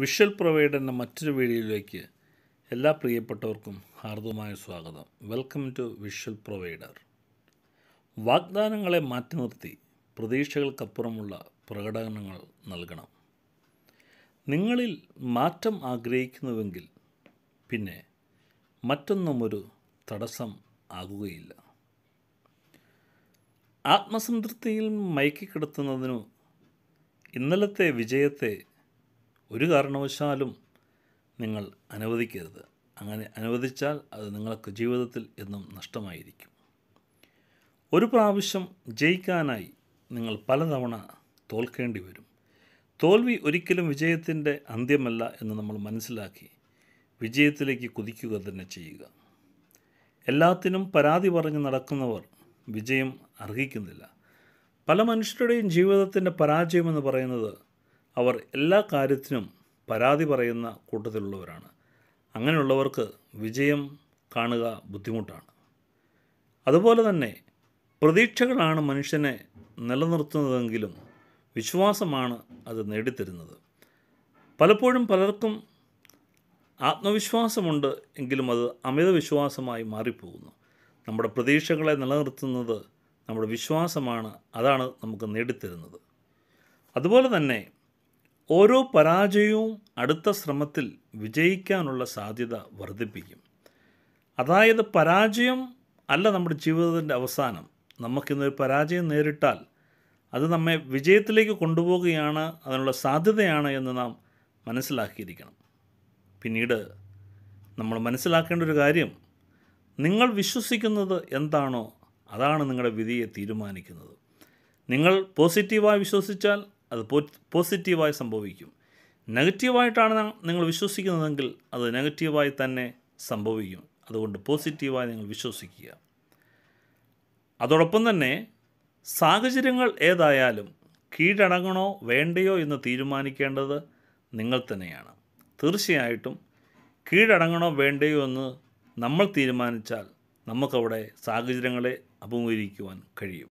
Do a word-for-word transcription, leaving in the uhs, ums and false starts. Visual Provider one മറ്റൊരു വീഡിയോയിലേക്ക് എല്ലാ പ്രിയപ്പെട്ടവർക്കും ഹാർദവമായ സ്വാഗതം. Welcome to visual provider. വാഗ്ദാനങ്ങളെ മാറ്റി നിർത്തി പ്രതീക്ഷകൾക്കപ്പുറമുള്ള പ്രകടനങ്ങൾ നൽകണം. നിങ്ങളിൽ മാറ്റം ആഗ്രഹിക്കുന്നുവെങ്കിൽ പിന്നെ മറ്റൊന്നും ഒരു തടസ്സം ആകുകയില്ല. ആത്മസംതൃപ്തിയിൽ മയക്കിക്കിടത്തുന്നതിനു ഇന്നലത്തെ വിജയത്തെ ഒരു കാരണവശാലും നിങ്ങൾ അനുവദിക്കരുത്. അങ്ങനെ അനുവദിച്ചാൽ അത് നിങ്ങൾക്ക് ജീവിതത്തിൽ എന്നും നഷ്ടമായിരിക്കും. ഒരു പ്രാവശ്യം ജയിക്കാനായി നിങ്ങൾ പലതവണ തോൽക്കേണ്ടി വരും. തോൽവി ഒരിക്കലും വിജയത്തിൻ്റെ അന്ത്യമല്ല എന്ന് നമ്മൾ മനസ്സിലാക്കി വിജയത്തിലേക്ക് കുതിക്കുക തന്നെ ചെയ്യുക. എല്ലാത്തിനും പരാതി പറഞ്ഞ് നടക്കുന്നവർ വിജയം അർഹിക്കുന്നില്ല. പല മനുഷ്യരുടെയും ജീവിതത്തിൻ്റെ പരാജയമെന്ന് പറയുന്നത് അവർ എല്ലാ കാര്യത്തിനും പരാതി പറയുന്ന കൂട്ടത്തിലുള്ളവരാണ്. അങ്ങനെയുള്ളവർക്ക് വിജയം കാണുക ബുദ്ധിമുട്ടാണ്. അതുപോലെ തന്നെ പ്രതീക്ഷകളാണ് മനുഷ്യനെ നിലനിർത്തുന്നതെങ്കിലും വിശ്വാസമാണ് അത് നേടിത്തരുന്നത്. പലപ്പോഴും പലർക്കും ആത്മവിശ്വാസമുണ്ട്, എങ്കിലും അത് അമിത വിശ്വാസമായി മാറിപ്പോകുന്നു. നമ്മുടെ പ്രതീക്ഷകളെ നിലനിർത്തുന്നത് നമ്മുടെ വിശ്വാസമാണ്, അതാണ് നമുക്ക് നേടിത്തരുന്നത്. അതുപോലെ തന്നെ ഓരോ പരാജയവും അടുത്ത ശ്രമത്തിൽ വിജയിക്കാനുള്ള സാധ്യത വർദ്ധിപ്പിക്കും. അതായത് പരാജയം അല്ല നമ്മുടെ ജീവിതത്തിൻ്റെ അവസാനം. നമുക്കിന്നൊരു പരാജയം നേരിട്ടാൽ അത് നമ്മെ വിജയത്തിലേക്ക് കൊണ്ടുപോവുകയാണ്, അതിനുള്ള സാധ്യതയാണ് എന്ന് നാം മനസ്സിലാക്കിയിരിക്കണം. പിന്നീട് നമ്മൾ മനസ്സിലാക്കേണ്ട ഒരു കാര്യം, നിങ്ങൾ വിശ്വസിക്കുന്നത് എന്താണോ അതാണ് നിങ്ങളുടെ വിധിയെ തീരുമാനിക്കുന്നത്. നിങ്ങൾ പോസിറ്റീവായി വിശ്വസിച്ചാൽ അത് പോ പോസിറ്റീവായി സംഭവിക്കും. നെഗറ്റീവായിട്ടാണ് നിങ്ങൾ വിശ്വസിക്കുന്നതെങ്കിൽ അത് നെഗറ്റീവായി തന്നെ സംഭവിക്കും. അതുകൊണ്ട് പോസിറ്റീവായി നിങ്ങൾ വിശ്വസിക്കുക. അതോടൊപ്പം തന്നെ സാഹചര്യങ്ങൾ ഏതായാലും കീഴടങ്ങണോ വേണ്ടയോ എന്ന് തീരുമാനിക്കേണ്ടത് നിങ്ങൾ തന്നെയാണ്. തീർച്ചയായിട്ടും കീഴടങ്ങണോ വേണ്ടയോ എന്ന് നമ്മൾ തീരുമാനിച്ചാൽ നമുക്കവിടെ സാഹചര്യങ്ങളെ അഭിമുഖീകരിക്കുവാൻ കഴിയും.